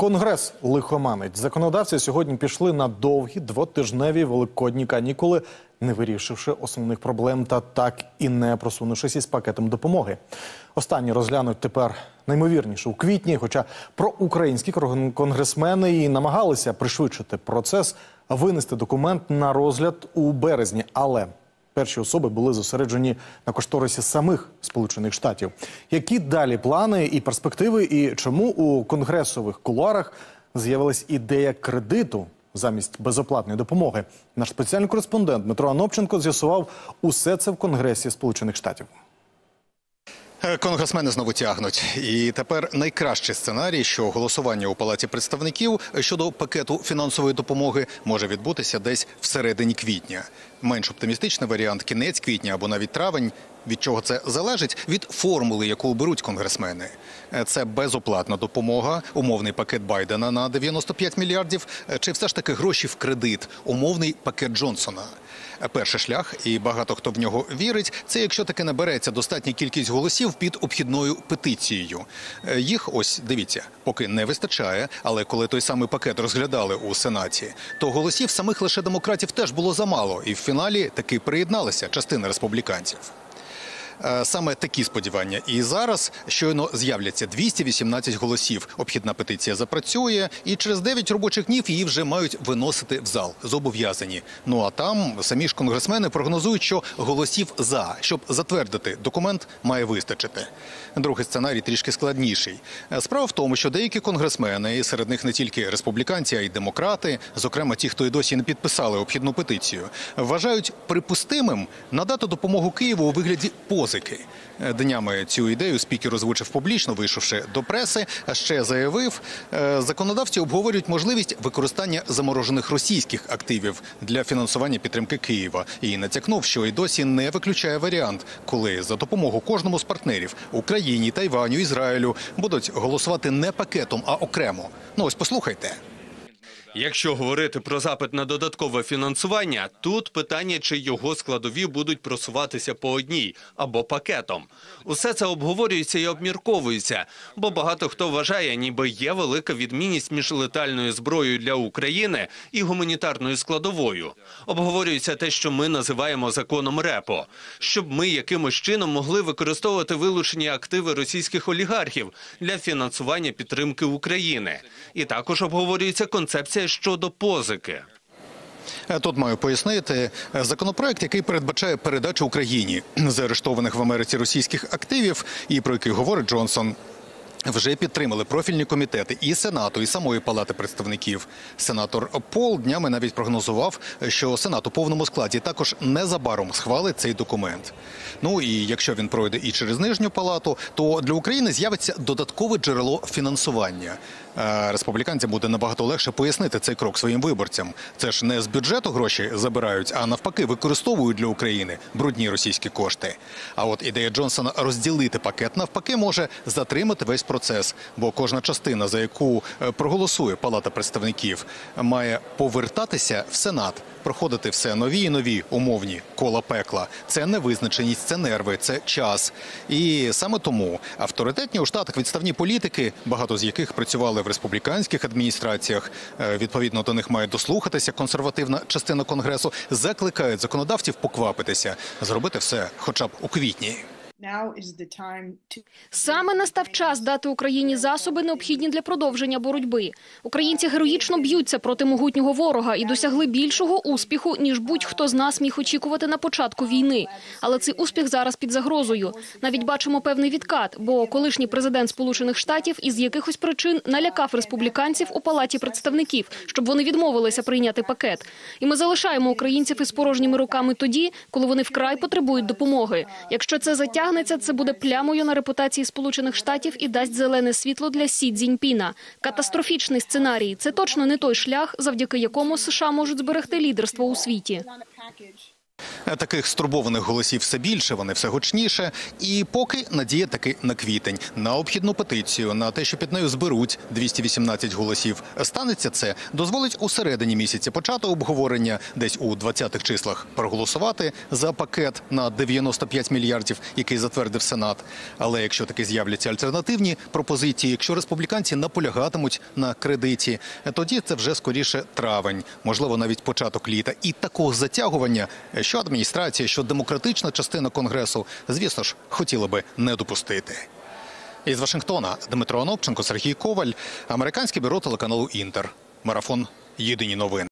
Конгрес лихоманить. Законодавці сьогодні пішли на довгі двотижневі великодні канікули, не вирішивши основних проблем та так і не просунувшись із пакетом допомоги. Останні розглянуть тепер наймовірніше у квітні, хоча проукраїнські конгресмени і намагалися пришвидшити процес, винести документ на розгляд у березні. Але перші особи були зосереджені на кошторисі самих Сполучених Штатів. Які далі плани і перспективи, і чому у конгресових кулуарах з'явилась ідея кредиту замість безоплатної допомоги? Наш спеціальний кореспондент Дмитро Анопченко з'ясував усе це в Конгресі Сполучених Штатів. Конгресмени знову тягнуть. І тепер найкращий сценарій, що голосування у Палаті представників щодо пакету фінансової допомоги може відбутися десь всередині квітня. Менш оптимістичний варіант – кінець квітня або навіть травень. Від чого це залежить? Від формули, яку оберуть конгресмени. Це безоплатна допомога, умовний пакет Байдена на 95 мільярдів, чи все ж таки гроші в кредит, умовний пакет Джонсона. Перший шлях, і багато хто в нього вірить, це якщо таки набереться достатня кількість голосів під обхідною петицією. Їх, ось, дивіться, поки не вистачає, але коли той самий пакет розглядали у Сенаті, то голосів самих лише демократів теж було замало, і в фіналі таки приєдналася частина республіканців. Саме такі сподівання. І зараз щойно з'являться 218 голосів. Обхідна петиція запрацює, і через 9 робочих днів її вже мають виносити в зал. Зобов'язані. Ну а там самі ж конгресмени прогнозують, що голосів «за», щоб затвердити документ, має вистачити. Другий сценарій трішки складніший. Справа в тому, що деякі конгресмени, і серед них не тільки республіканці, а й демократи, зокрема ті, хто й досі не підписали обхідну петицію, вважають припустимим надати допомогу Києву у вигляді позику. Днями цю ідею спікер озвучив публічно, вийшовши до преси, а ще заявив, законодавці обговорюють можливість використання заморожених російських активів для фінансування підтримки Києва. І натякнув, що і досі не виключає варіант, коли за допомогу кожному з партнерів – Україні, Тайваню, Ізраїлю – будуть голосувати не пакетом, а окремо. Ну ось послухайте. Якщо говорити про запит на додаткове фінансування, тут питання, чи його складові будуть просуватися по одній або пакетом. Усе це обговорюється і обмірковується, бо багато хто вважає, ніби є велика відмінність між летальною зброєю для України і гуманітарною складовою. Обговорюється те, що ми називаємо законом РЕПО, щоб ми якимось чином могли використовувати вилучені активи російських олігархів для фінансування підтримки України. І також обговорюється концепція щодо позики. Тут маю пояснити. Законопроект, який передбачає передачу Україні заарештованих в Америці російських активів, і про який говорить Джонсон, вже підтримали профільні комітети і Сенату, і самої Палати представників. Сенатор Пол днями навіть прогнозував, що Сенат у повному складі також незабаром схвалить цей документ. Ну і якщо він пройде і через Нижню Палату, то для України з'явиться додаткове джерело фінансування. Республіканцям буде набагато легше пояснити цей крок своїм виборцям. Це ж не з бюджету гроші забирають, а навпаки використовують для України брудні російські кошти. А от ідея Джонсона розділити пакет навпаки може затримати весь процес, бо кожна частина, за яку проголосує Палата представників, має повертатися в Сенат, проходити все нові і нові умовні кола пекла. Це невизначеність, це нерви, це час. І саме тому авторитетні у Штатах відставні політики, багато з яких працювали в республіканських адміністраціях, відповідно до них має дослухатися консервативна частина Конгресу, закликають законодавців поквапитися, зробити все хоча б у квітні. Саме настав час дати Україні засоби, необхідні для продовження боротьби. Українці героїчно б'ються проти могутнього ворога і досягли більшого успіху, ніж будь-хто з нас міг очікувати на початку війни. Але цей успіх зараз під загрозою. Навіть бачимо певний відкат, бо колишній президент Сполучених Штатів із якихось причин налякав республіканців у Палаті представників, щоб вони відмовилися прийняти пакет. І ми залишаємо українців із порожніми руками тоді, коли вони вкрай потребують допомоги. Якщо це затягнеться, це буде плямою на репутації Сполучених Штатів і дасть зелене світло для Сі Цзіньпіна. Катастрофічний сценарій – це точно не той шлях, завдяки якому США можуть зберегти лідерство у світі. Таких стурбованих голосів все більше, вони все гучніше. І поки надія таки на квітень. На обхідну петицію, на те, що під нею зберуть 218 голосів. Станеться це, дозволить у середині місяця почати обговорення, десь у 20-х числах проголосувати за пакет на 95 мільярдів, який затвердив Сенат. Але якщо таки з'являться альтернативні пропозиції, якщо республіканці наполягатимуть на кредиті, тоді це вже скоріше травень, можливо, навіть початок літа. І такого затягування, що адміністрація, що демократична частина Конгресу, звісно ж, хотіла би не допустити. Із Вашингтона Дмитро Анопченко, Сергій Коваль, Американське бюро телеканалу «Інтер». Марафон «Єдині новини».